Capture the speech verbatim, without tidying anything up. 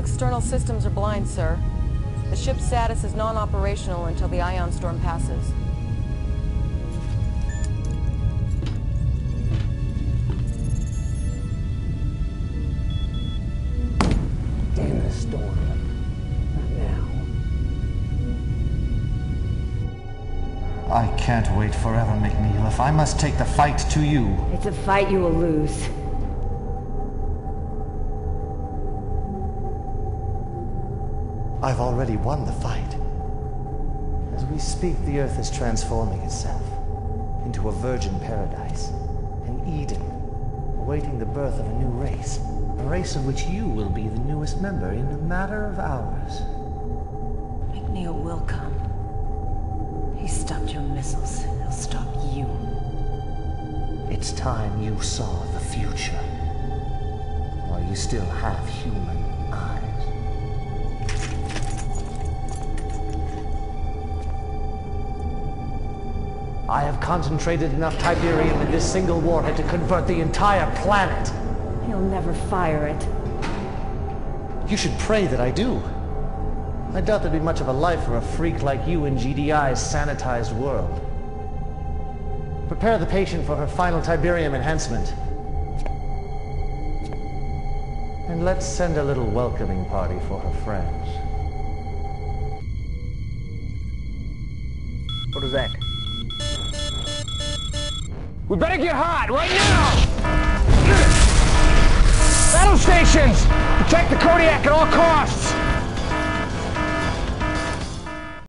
external systems are blind, sir. The ship's status is non-operational until the ion storm passes. Damn this storm. Not now. I can't wait forever, McNeil. If I must take the fight to you... It's a fight you will lose. I've already won the fight. As we speak, the Earth is transforming itself into a virgin paradise, an Eden, awaiting the birth of a new race, a race of which you will be the newest member in a matter of hours. McNeil will come. He stopped your missiles. He'll stop you. It's time you saw the future, while you still have human eyes. I have concentrated enough Tiberium in this single warhead to convert the entire planet. He'll never fire it. You should pray that I do. I doubt there'd be much of a life for a freak like you in G D I's sanitized world. Prepare the patient for her final Tiberium enhancement. And let's send a little welcoming party for her friends. What is that? We better get hot, right now! Battle stations! Protect the Kodiak at all costs!